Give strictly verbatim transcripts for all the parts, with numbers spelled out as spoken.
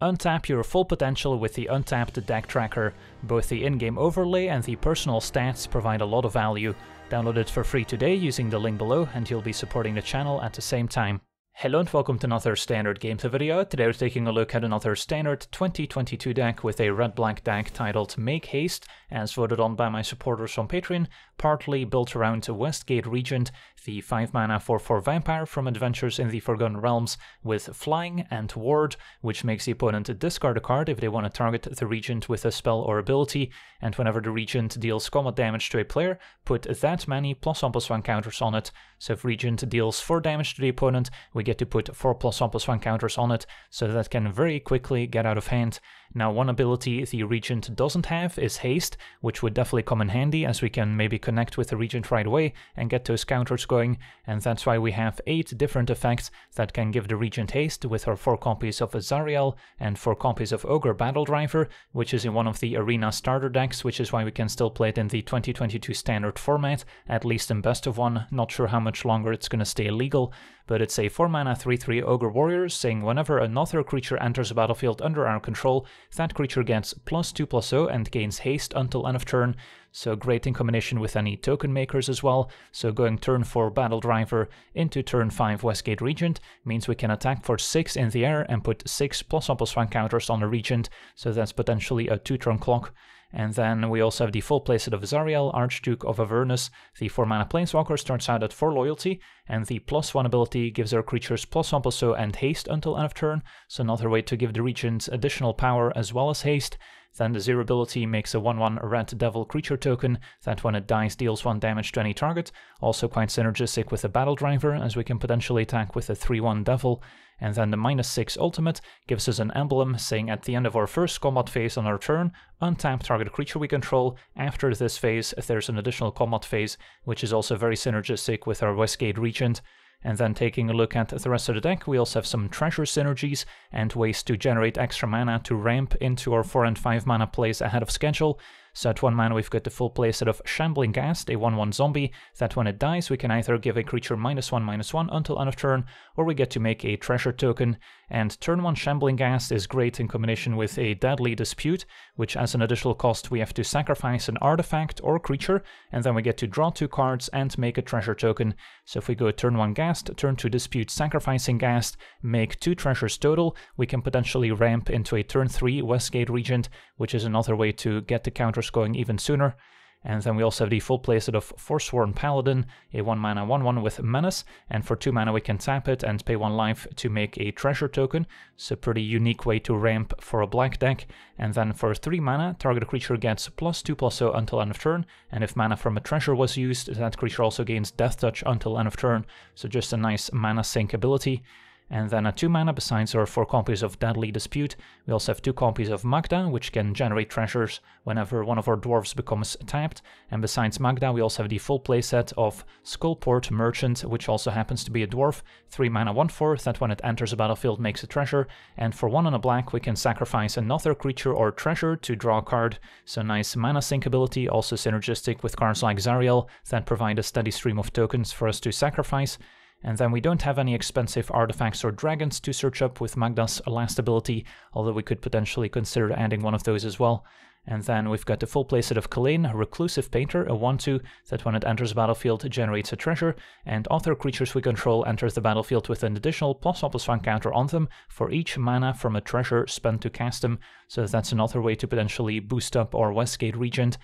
Untap your full potential with the Untapped Deck Tracker. Both the in-game overlay and the personal stats provide a lot of value. Download it for free today using the link below, and you'll be supporting the channel at the same time. Hello and welcome to another Standard Games video. Today we're taking a look at another Standard twenty twenty-two deck with a red-black deck titled Make Haste, as voted on by my supporters on Patreon, partly built around Westgate Regent, the five mana four four Vampire from Adventures in the Forgotten Realms with Flying and Ward, which makes the opponent discard a card if they want to target the Regent with a spell or ability, and whenever the Regent deals combat damage to a player, put that many plus one plus one counters on it. So if Regent deals four damage to the opponent, we get to put four plus one plus one counters on it, so that can very quickly get out of hand. Now, one ability the Regent doesn't have is Haste, which would definitely come in handy, as we can maybe connect with the Regent right away and get those counters going, and that's why we have eight different effects that can give the Regent Haste, with our four copies of Azariel and four copies of Ogre Battle Driver, which is in one of the Arena starter decks, which is why we can still play it in the twenty twenty-two standard format, at least in best of one. Not sure how much longer it's gonna stay legal, but it's a four mana three three Ogre Warrior, saying whenever another creature enters a battlefield under our control, that creature gets plus two plus zero and gains haste until end of turn. So great in combination with any token makers as well. So going turn four Battle Driver into turn five Westgate Regent means we can attack for six in the air and put six plus one plus one counters on the Regent, so that's potentially a two turn clock. And then we also have the full playset of Zariel, Archduke of Avernus. The four mana Planeswalker starts out at four loyalty, and the plus one ability gives our creatures plus one plus zero and haste until end of turn, so another way to give the Regent additional power as well as haste. Then the zero ability makes a one one Red Devil creature token that when it dies deals one damage to any target, also quite synergistic with the Battle Driver, as we can potentially attack with a three one Devil. And then the minus six ultimate gives us an emblem saying at the end of our first combat phase on our turn, untap target creature we control. After this phase, if there's an additional combat phase, which is also very synergistic with our Westgate Regent. And then taking a look at the rest of the deck, we also have some treasure synergies and ways to generate extra mana to ramp into our four and five mana plays ahead of schedule. So at one mana we've got the full playset of Shambling Ghast, a one one zombie, that when it dies we can either give a creature minus one minus one until end of turn, or we get to make a treasure token. And turn one Shambling Ghast is great in combination with a Deadly Dispute, which as an additional cost we have to sacrifice an artifact or creature, and then we get to draw two cards and make a treasure token. So if we go turn one Ghast, turn two Dispute, sacrificing Ghast, make two treasures total, we can potentially ramp into a turn three Westgate Regent, which is another way to get the counter going even sooner. And then we also have the full playset of Forsworn Paladin, a one mana one one with Menace, and for two mana we can tap it and pay one life to make a treasure token, so pretty unique way to ramp for a black deck. And then for three mana, target creature gets plus two plus zero until end of turn, and if mana from a treasure was used, that creature also gains Death Touch until end of turn, so just a nice mana sync ability. And then at two mana, besides our four copies of Deadly Dispute, we also have two copies of Magda, which can generate treasures whenever one of our dwarves becomes tapped. And besides Magda, we also have the full playset of Skullport Merchant, which also happens to be a dwarf, three mana one four, that when it enters a battlefield makes a treasure, and for one on a black we can sacrifice another creature or treasure to draw a card, so nice mana sync ability, also synergistic with cards like Zariel that provide a steady stream of tokens for us to sacrifice. And then we don't have any expensive artifacts or dragons to search up with Magda's last ability, although we could potentially consider adding one of those as well. And then we've got the full playset of Kalain, Reclusive Painter, a one two that when it enters the battlefield generates a treasure, and other creatures we control enters the battlefield with an additional plus one plus one counter on them for each mana from a treasure spent to cast them, so that's another way to potentially boost up our Westgate Regent.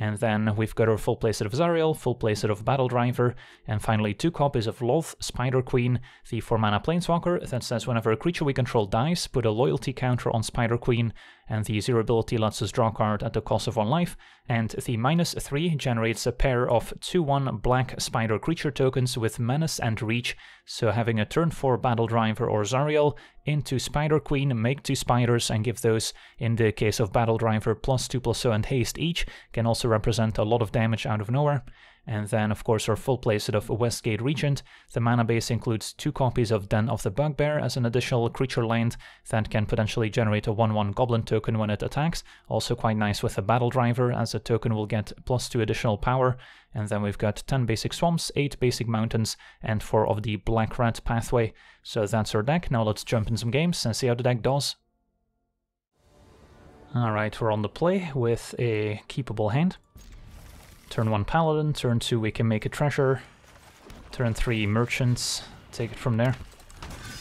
And then we've got our full playset of Zariel, full playset of Battle Driver, and finally two copies of Lolth, Spider Queen, the four mana Planeswalker that says whenever a creature we control dies, put a loyalty counter on Spider Queen, and the zero ability lets us draw a card at the cost of one life, and the minus three generates a pair of two one black spider creature tokens with Menace and Reach, so having a turn four Battle Driver or Zariel into Spider Queen, make two spiders and give those, in the case of Battle Driver, plus two plus zero and haste each, can also represent a lot of damage out of nowhere. And then of course our full playset of Westgate Regent. The mana base includes two copies of Den of the Bugbear as an additional creature land that can potentially generate a one one goblin token when it attacks, also quite nice with a Battle Driver as the token will get plus two additional power. And then we've got ten basic swamps, eight basic mountains, and four of the Black Rat Pathway. So that's our deck. Now let's jump in some games and see how the deck does. Alright, we're on the play with a keepable hand. Turn one Paladin, turn two we can make a treasure, turn three Merchants, take it from there.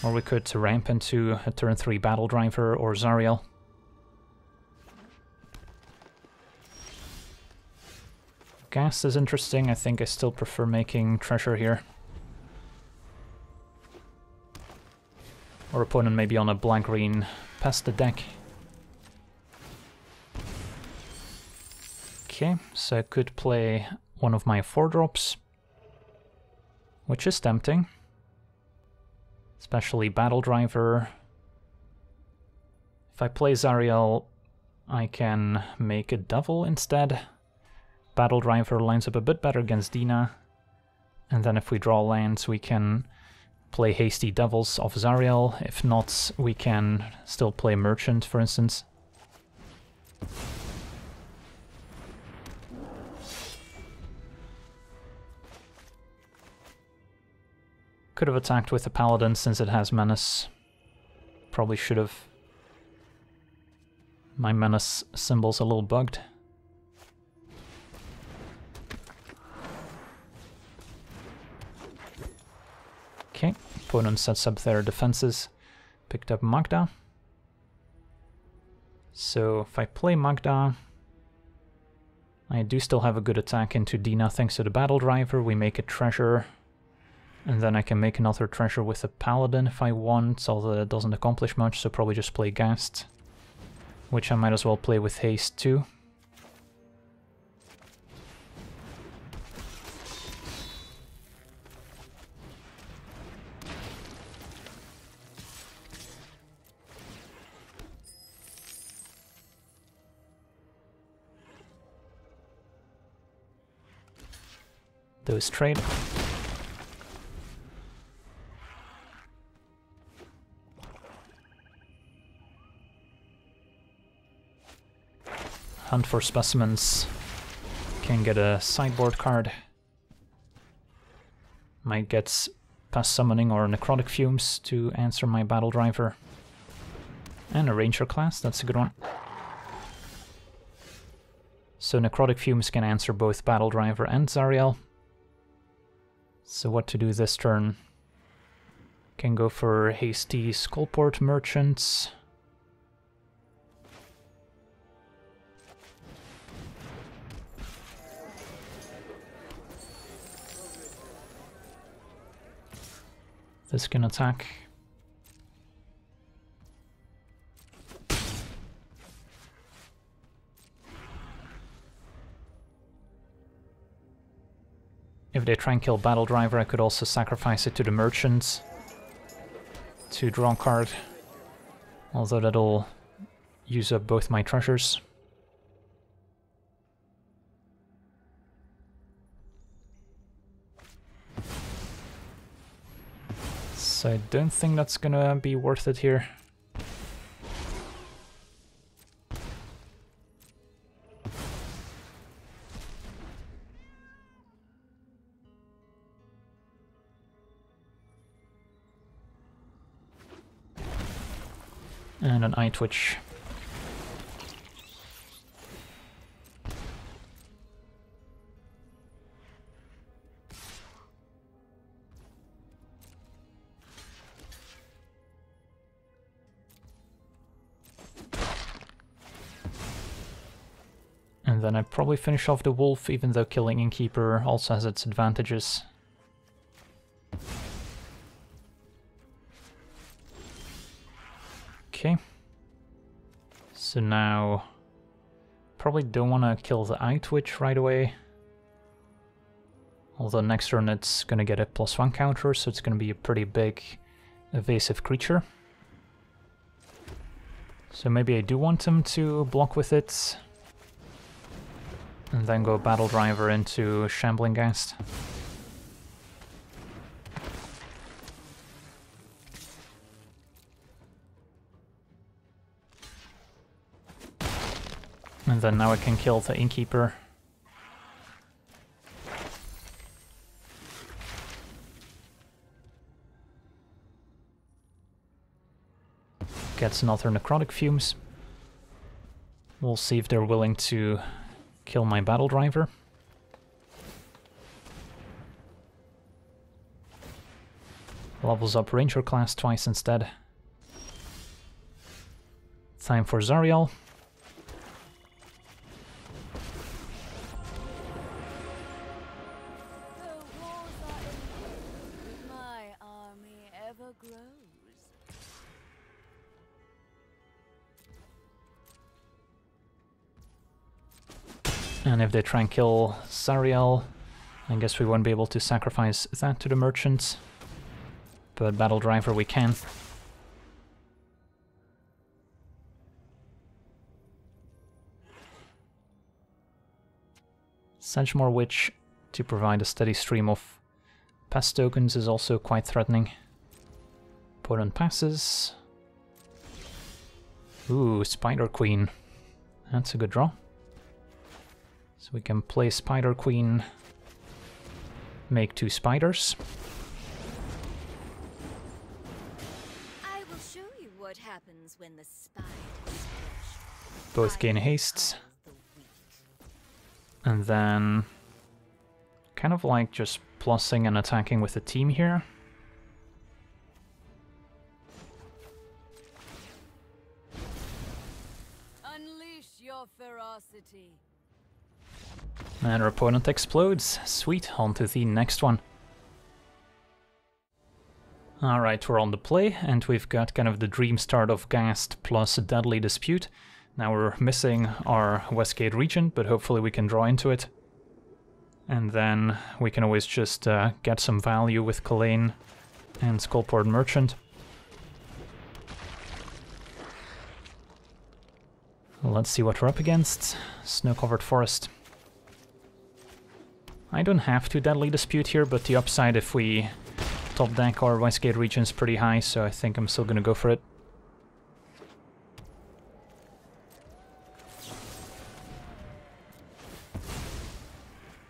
Or we could ramp into a turn three Battle Driver or Zariel. Ghast is interesting, I think I still prefer making treasure here. Our opponent may be on a black-green Pesta deck. Okay, so I could play one of my four drops, which is tempting. Especially Battle Driver. If I play Zariel, I can make a Devil instead. Battle Driver lines up a bit better against Dina. And then if we draw lands, we can play Hasty Devils off Zariel. If not, we can still play Merchant, for instance. Could have attacked with the Paladin since it has Menace. Probably should have. My Menace symbol's a little bugged. Okay, opponent sets up their defenses. Picked up Magda. So if I play Magda, I do still have a good attack into Dina thanks to the Battle Driver. We make a treasure. And then I can make another treasure with a Paladin if I want, although that doesn't accomplish much, so probably just play Ghast. Which I might as well play with Haste too. Those trade. Hunt for Specimens, can get a sideboard card, might get Pest Summoning or Necrotic Fumes to answer my Battle Driver, and a Ranger Class, that's a good one. So Necrotic Fumes can answer both Battle Driver and Zariel. So what to do this turn? Can go for Hasty Skullport Merchants. This can attack. If they try and kill Battle Driver, I could also sacrifice it to the Merchants to draw a card, although that'll use up both my treasures. So I don't think that's gonna be worth it here. And an Eye Twitch. Then I'd probably finish off the wolf, even though killing Innkeeper also has its advantages. Okay. So now, probably don't want to kill the Eye Twitch right away. Although next turn it's going to get a plus one counter, so it's going to be a pretty big evasive creature. So maybe I do want him to block with it. And then go Battle Driver into Shambling Ghast. And then now I can kill the Innkeeper. Gets another Necrotic Fumes. We'll see if they're willing to kill my battle driver. Levels up Ranger class twice instead. Time for Zariel. And if they try and kill Zariel, I guess we won't be able to sacrifice that to the merchants. But Battle Driver we can. Sedgemoor Witch to provide a steady stream of pass tokens is also quite threatening. Opponent passes. Ooh, Spider Queen. That's a good draw. So we can play Spider Queen, make two spiders. I will show you what happens when the spiders push. Both gain haste. And then kind of like just plussing and attacking with the team here. Unleash your ferocity. And our opponent explodes. Sweet, on to the next one. Alright, we're on the play, and we've got kind of the dream start of Ghast plus a Deadly Dispute. Now we're missing our Westgate Regent, but hopefully we can draw into it. And then we can always just uh, get some value with Kalain and Skullport Merchant. Let's see what we're up against. Snow-Covered Forest. I don't have to Deadly Dispute here, but the upside if we top deck our Westgate Regent is pretty high, so I think I'm still gonna go for it.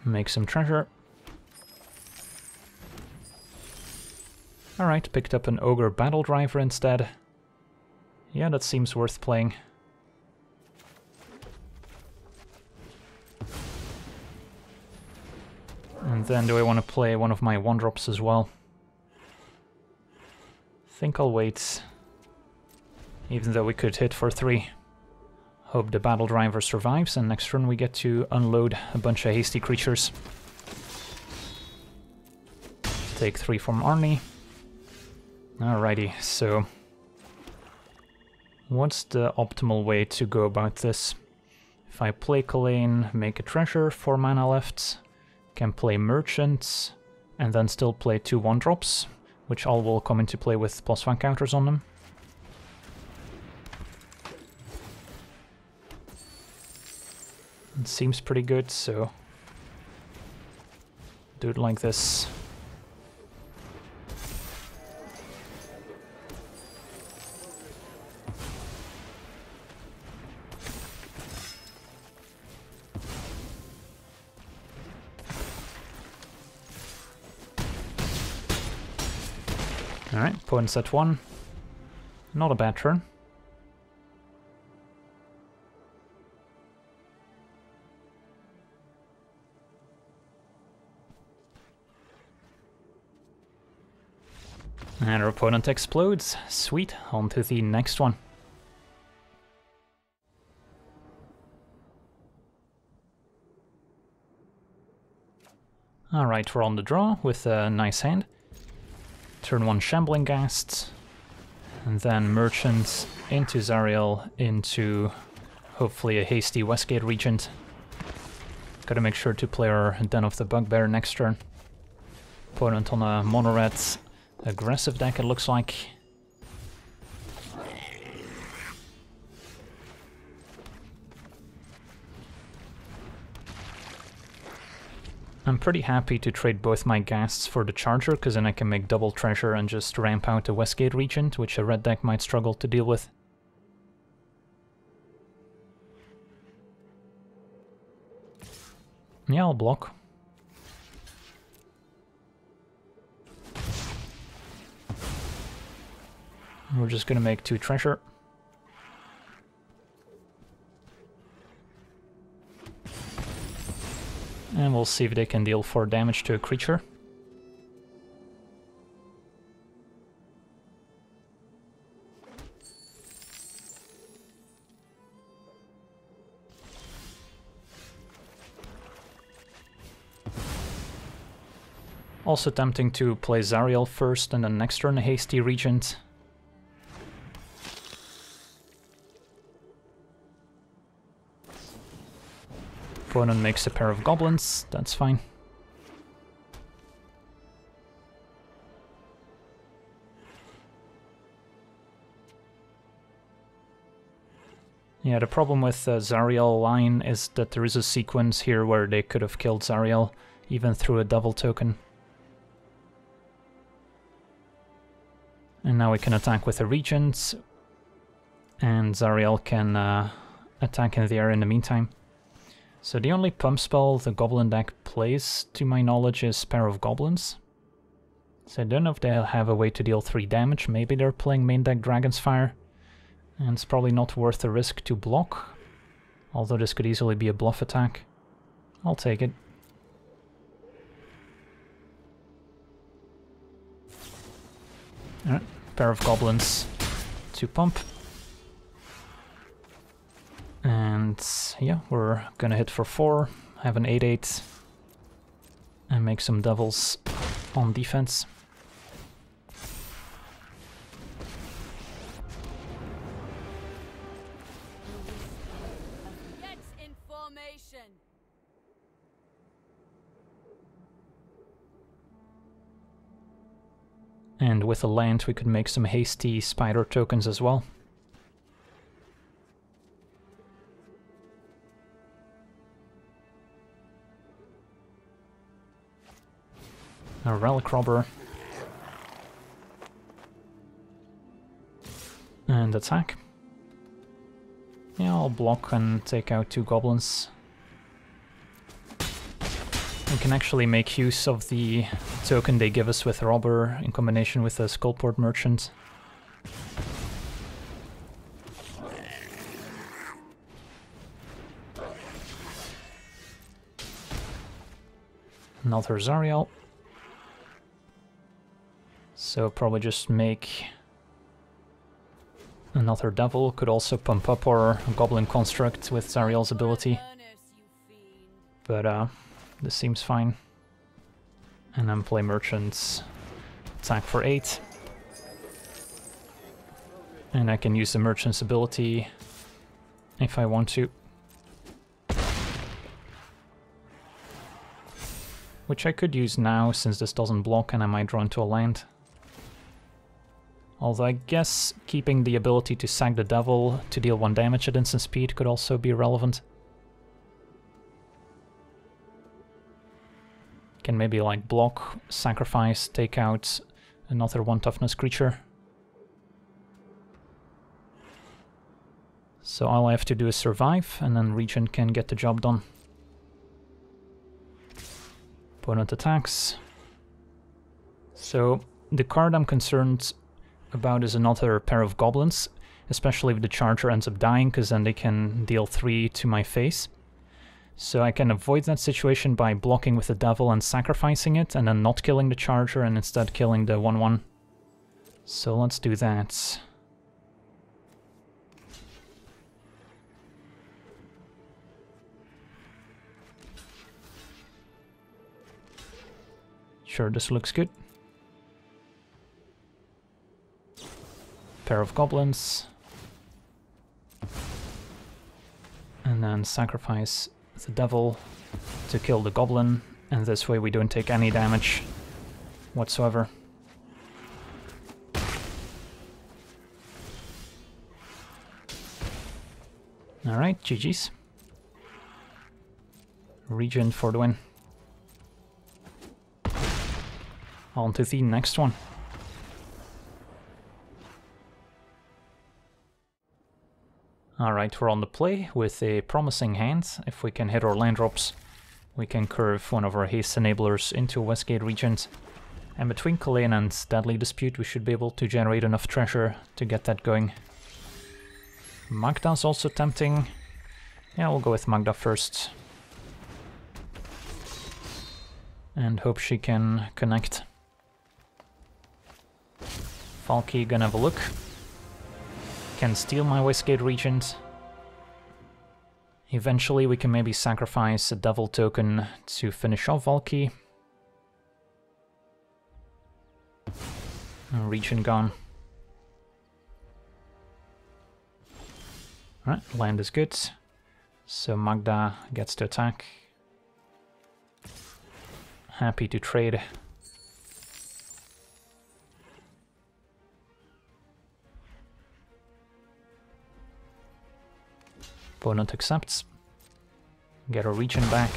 Make some treasure. Alright, picked up an Ogre Battle Driver instead. Yeah, that seems worth playing. And then do I want to play one of my one-drops as well? I think I'll wait, even though we could hit for three. Hope the Battle Driver survives, and next turn we get to unload a bunch of hasty creatures. Take three from Arnie. Alrighty, so what's the optimal way to go about this? If I play Kalain, make a treasure, four mana left. Can play merchants, and then still play two one-drops, which all will come into play with plus one counters on them. It seems pretty good, so do it like this. Alright, opponent's at one. Not a bad turn. And our opponent explodes. Sweet, on to the next one. Alright, we're on the draw with a nice hand. Turn one Shambling Ghast, and then Merchants into Zariel, into hopefully a hasty Westgate Regent. Gotta make sure to play our Den of the Bugbear next turn. Opponent on a mono-red aggressive deck it looks like. I'm pretty happy to trade both my Ghasts for the Charger, because then I can make double treasure and just ramp out the Westgate Regent, which a red deck might struggle to deal with. Yeah, I'll block. We're just gonna make two treasure. And we'll see if they can deal four damage to a creature. Also tempting to play Zariel first and then next turn a Hasty Regent. Opponent makes a pair of goblins, that's fine. Yeah, the problem with the Zariel line is that there is a sequence here where they could have killed Zariel, even through a double token. And now we can attack with the Regent, and Zariel can uh, attack in the air in the meantime. So the only pump spell the Goblin deck plays, to my knowledge, is Pair of Goblins. So I don't know if they'll have a way to deal three damage, maybe they're playing main deck Dragon's Fire. And it's probably not worth the risk to block, although this could easily be a bluff attack. I'll take it. Alright. Pair of Goblins to pump. And yeah, we're gonna hit for four, have an eight eight, and make some devils on defense. And with a land, we could make some hasty spider tokens as well. A Relic Robber. And attack. Yeah, I'll block and take out two goblins. We can actually make use of the token they give us with Robber in combination with the Skullport Merchant. Another Zariel. So probably just make another Devil, could also pump up our Goblin Construct with Zariel's ability. But uh, this seems fine. And then play Merchants, attack for eight. And I can use the Merchant's ability if I want to. Which I could use now since this doesn't block and I might draw into a land. Although I guess keeping the ability to sack the devil to deal one damage at instant speed could also be relevant. Can maybe like block, sacrifice, take out another one toughness creature. So all I have to do is survive and then Regent can get the job done. Opponent attacks. So the card I'm concerned about is another pair of goblins, especially if the charger ends up dying, because then they can deal three to my face. So I can avoid that situation by blocking with the devil and sacrificing it, and then not killing the charger and instead killing the one one. So let's do that. Sure, this looks good. Pair of goblins, and then sacrifice the devil to kill the goblin, and this way we don't take any damage whatsoever. Alright, G G's. Regent for the win. On to the next one. Alright, we're on the play with a promising hand. If we can hit our land drops, we can curve one of our haste enablers into Westgate Regent. And between Kalain and Deadly Dispute, we should be able to generate enough treasure to get that going. Magda's also tempting. Yeah, we'll go with Magda first. and hope she can connect. Falky gonna have a look. Can steal my Westgate Regent. Eventually we can maybe sacrifice a devil token to finish off Valky. Regent gone. Alright, land is good. So Magda gets to attack. Happy to trade. Opponent accepts. Get a Regent back.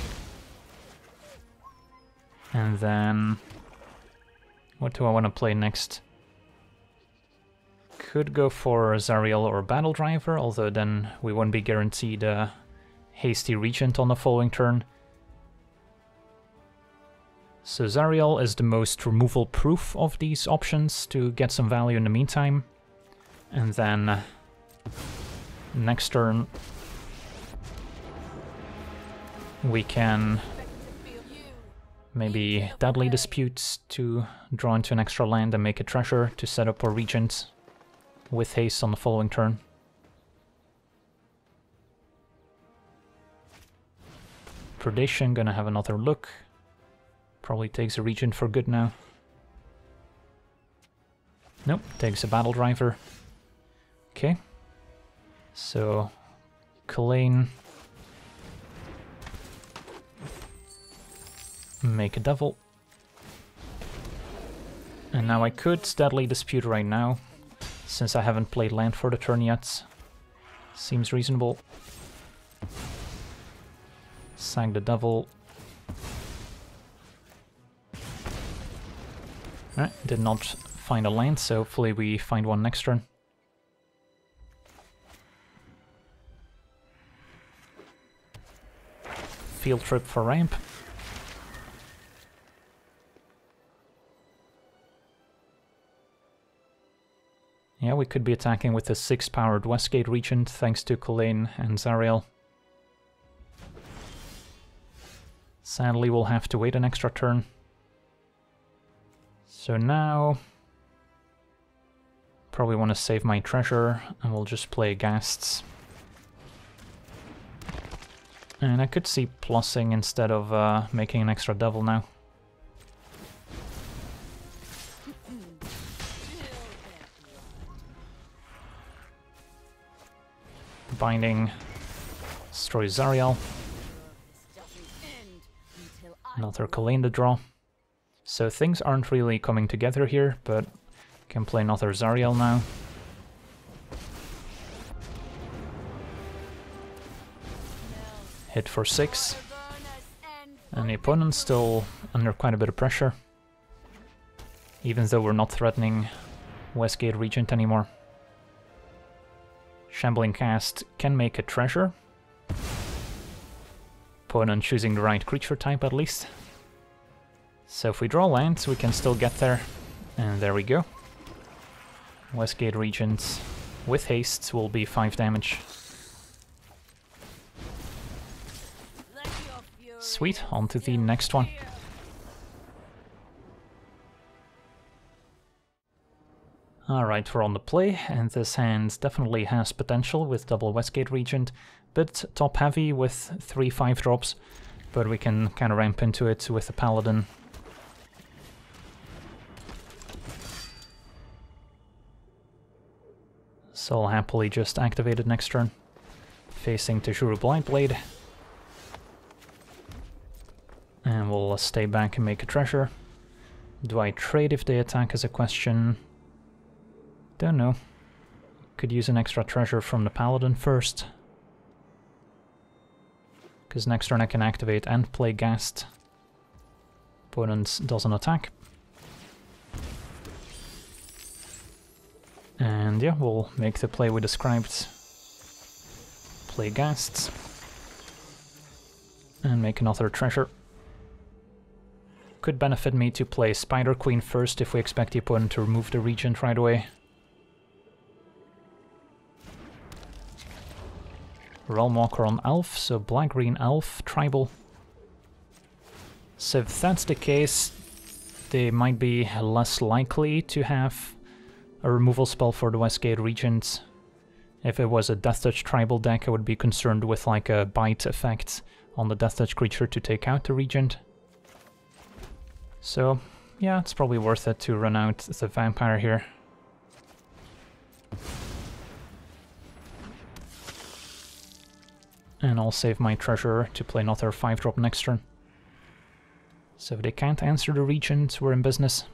And then... what do I want to play next? Could go for Zariel or Battle Driver, although then we won't be guaranteed a hasty Regent on the following turn. So Zariel is the most removal proof of these options to get some value in the meantime. And then next turn we can maybe Deadly Dispute to draw into an extra land and make a treasure to set up our Regent with haste on the following turn. Predation, gonna have another look. Probably takes a Regent for good now. Nope, takes a Battle Driver. Okay. So, Kalain. Make a devil. And now I could Deadly Dispute right now, since I haven't played land for the turn yet. Seems reasonable. Sack the devil. Alright, did not find a land, so hopefully we find one next turn. Field trip for ramp. Yeah, we could be attacking with a six-powered Westgate Regent, thanks to Kalain and Zariel. Sadly, we'll have to wait an extra turn. So now... probably want to save my treasure, and we'll just play Ghasts. And I could see plussing instead of uh, making an extra devil now. Binding destroys Zariel. Another Kalain to draw. So things aren't really coming together here, but can play another Zariel now. Hit for six. And the opponent's still under quite a bit of pressure, even though we're not threatening Westgate Regent anymore. Shambling Ghast can make a treasure. Opponent choosing the right creature type at least. So if we draw lands, we can still get there. And there we go. Westgate Regent with haste will be five damage. Sweet, on to the next one. Alright, we're on the play, and this hand definitely has potential with double Westgate Regent, but top heavy with three five drops, but we can kind of ramp into it with a Paladin. So I'll happily just activate it next turn. Facing Tajuru Blightblade. And we'll stay back and make a treasure. Do I trade if they attack is a question? Don't know. Could use an extra treasure from the Paladin first. Because next turn I can activate and play Ghast. Opponent doesn't attack. And yeah, we'll make the play we described. Play Ghast. And make another treasure. Could benefit me to play Spider Queen first if we expect the opponent to remove the Regent right away. Realmwalker on Elf, so black-green Elf, Tribal. So if that's the case, they might be less likely to have a removal spell for the Westgate Regent. If it was a Death Touch tribal deck, I would be concerned with like a bite effect on the Death Touch creature to take out the Regent. So yeah, it's probably worth it to run out the Vampire here. And I'll save my Treasurer to play another five drop next turn. So if they can't answer the Regent, we're in business.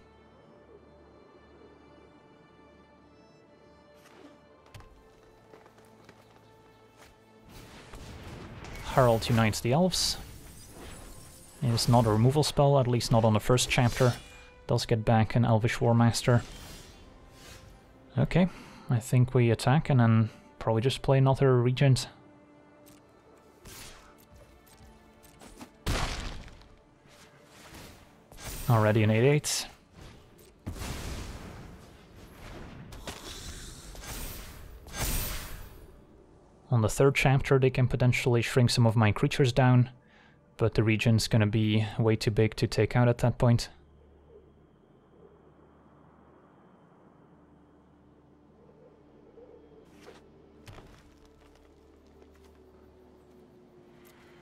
Harald Unites the Elves. It's not a removal spell, at least not on the first chapter. Does get back an Elvish Warmaster. Okay, I think we attack and then probably just play another Regent. Already an eight eight. On the third chapter they can potentially shrink some of my creatures down, but the region's gonna be way too big to take out at that point.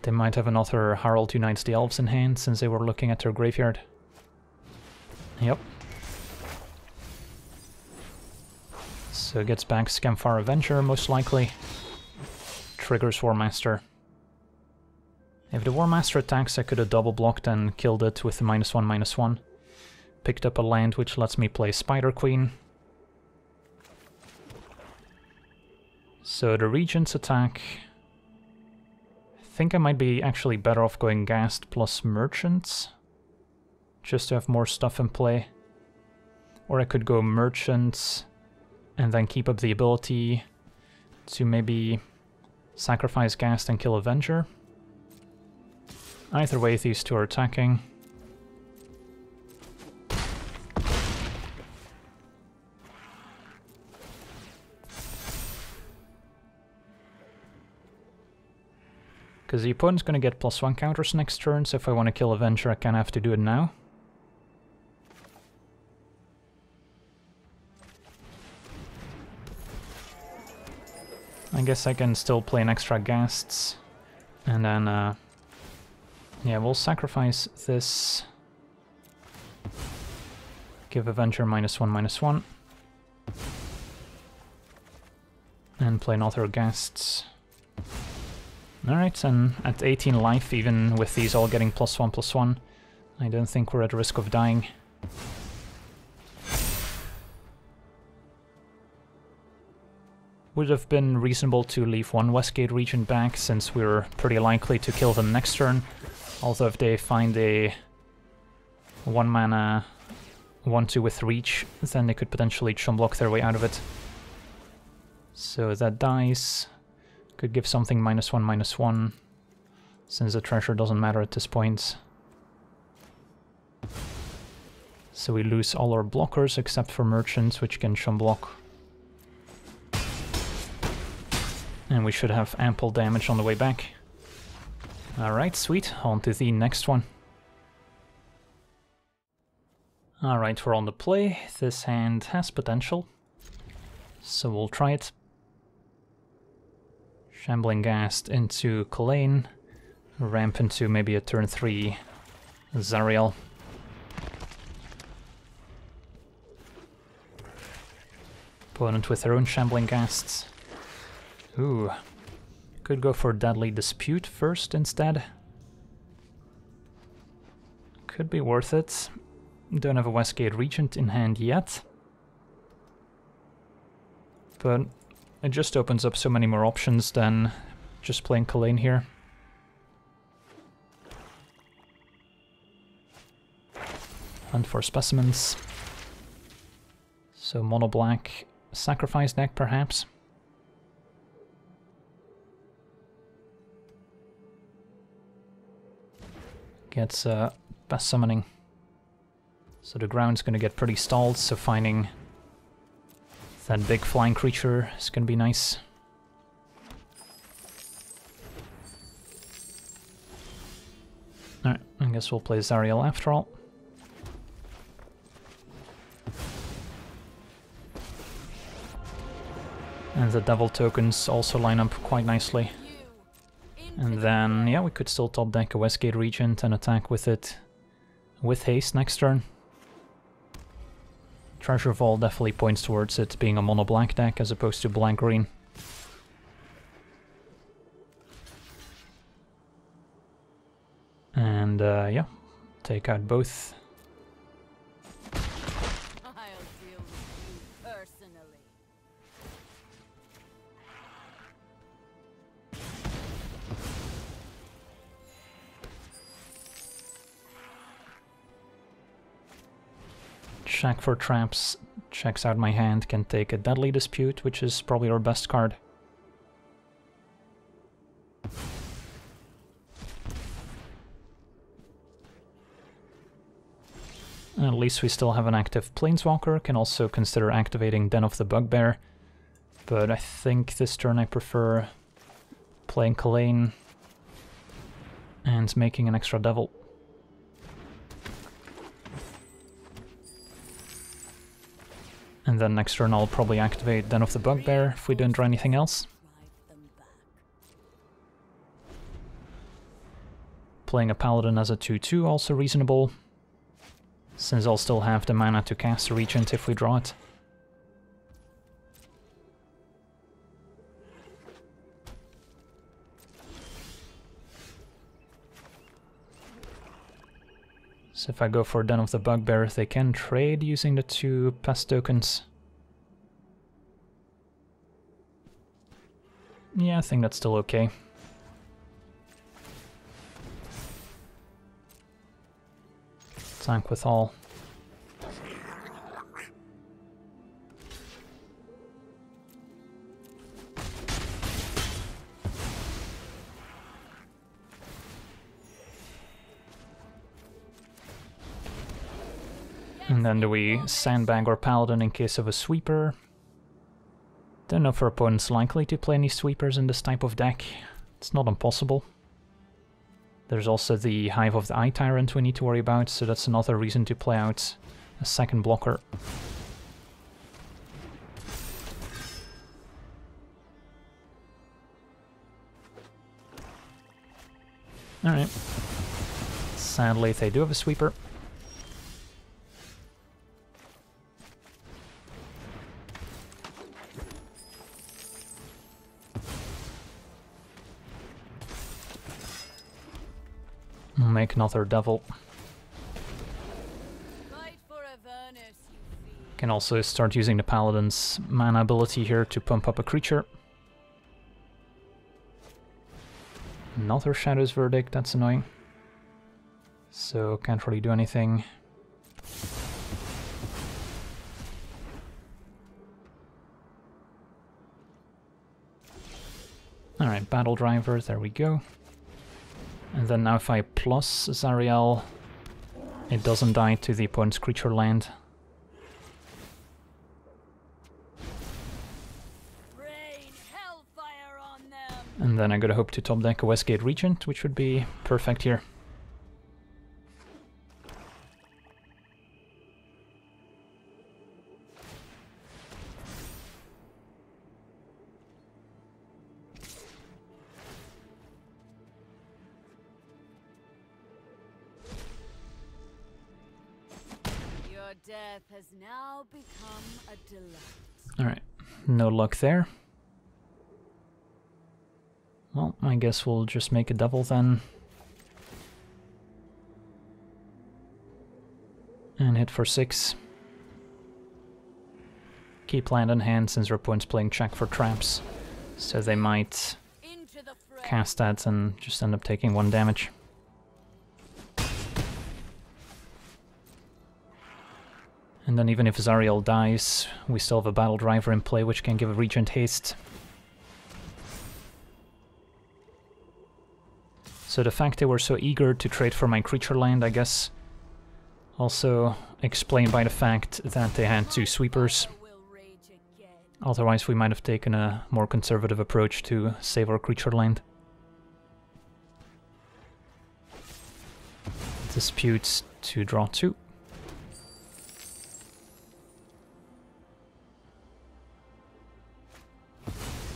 They might have another Harald Unites the Elves in hand since they were looking at their graveyard. Yep. So it gets back Scamphar Avenger, most likely. Triggers Warmaster. If the Warmaster attacks, I could have double blocked and killed it with the minus one, minus one. Picked up a land which lets me play Spider Queen. So the Regent's attack. I think I might be actually better off going Ghast plus Merchants, just to have more stuff in play. Or I could go Merchants and then keep up the ability to maybe sacrifice Ghast and kill Avenger. Either way, these two are attacking. Because the opponent's going to get plus one counters next turn, so if I want to kill Avenger, I kind of have to do it now. I guess I can still play an extra Ghasts, and then, uh, yeah, we'll sacrifice this, give Avenger minus one, minus one, and play another Ghasts. Alright, and at eighteen life, even with these all getting plus one, plus one, I don't think we're at risk of dying. Would have been reasonable to leave one Westgate Regent back, since we're pretty likely to kill them next turn. Although if they find a one mana one two with reach, then they could potentially chum block their way out of it. So that dies. Could give something minus one, minus one, since the treasure doesn't matter at this point. So we lose all our blockers except for Merchants, which can chum block. And we should have ample damage on the way back. Alright, sweet. On to the next one. Alright, we're on the play. This hand has potential. So we'll try it. Shambling Ghast into Kalain. Ramp into maybe a turn three Zariel. Opponent with their own Shambling Ghasts. Ooh, could go for Deadly Dispute first instead. Could be worth it. Don't have a Westgate Regent in hand yet. But it just opens up so many more options than just playing Kalain here. Hunt for Specimens. So mono black sacrifice deck perhaps. Gets uh, Best Summoning. So the ground's gonna get pretty stalled, so finding that big flying creature is gonna be nice. Alright, I'm guess we'll play Zariel after all. And the devil tokens also line up quite nicely. And then, yeah, we could still top deck a Westgate Regent and attack with it with haste next turn. Treasure Vault definitely points towards it being a mono-black deck as opposed to black-green. And, uh, yeah, take out both. Check for Traps checks out my hand, can take a Deadly Dispute, which is probably our best card. And at least we still have an active Planeswalker, can also consider activating Den of the Bugbear. But I think this turn I prefer playing Kalain and making an extra devil. And then next turn I'll probably activate Den of the Bugbear if we don't draw anything else. Playing a Paladin as a two two also reasonable, since I'll still have the mana to cast a Regent if we draw it. So if I go for Den of the Bugbear, they can trade using the two pest tokens. Yeah, I think that's still okay. Tank with all. And then do we sandbag our Paladin in case of a sweeper? Don't know if our opponent's likely to play any sweepers in this type of deck. It's not impossible. There's also the Hive of the Eye Tyrant we need to worry about, so that's another reason to play out a second blocker. Alright. Sadly, they do have a sweeper. Make another devil. Can also start using the Paladin's mana ability here to pump up a creature. Another Shadow's Verdict, that's annoying. So can't really do anything. Alright, Battle Driver, there we go. And then now if I plus Zariel, it doesn't die to the opponent's creature land. Rain hellfire on them. And then I gotta hope to top deck a Westgate Regent, which would be perfect here. Alright, no luck there. Well, I guess we'll just make a devil then. And hit for six. Keep land in hand since our opponent's playing Check for Traps, so they might cast that and just end up taking one damage. And then even if Zariel dies, we still have a Battle Driver in play which can give a Regent haste. So the fact they were so eager to trade for my creature land, I guess, also explained by the fact that they had two sweepers. Otherwise we might have taken a more conservative approach to save our creature land. Dispute to draw two.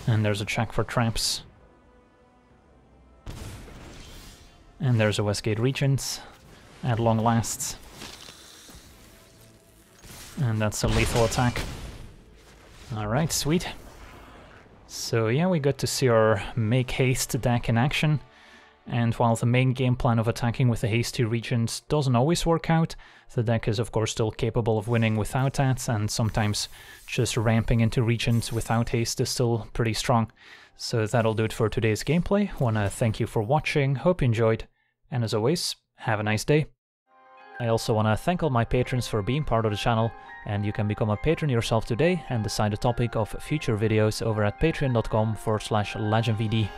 And there's a Check for Traps. And there's a Westgate Regent at long last. And that's a lethal attack. Alright, sweet. So yeah, we got to see our Make Haste deck in action. And while the main game plan of attacking with a hasty regent doesn't always work out, the deck is of course still capable of winning without that, and sometimes just ramping into regents without haste is still pretty strong. So that'll do it for today's gameplay. Wanna thank you for watching, hope you enjoyed, and as always, have a nice day. I also wanna thank all my patrons for being part of the channel, and you can become a patron yourself today and decide the topic of future videos over at patreon dot com forward slash legendvd.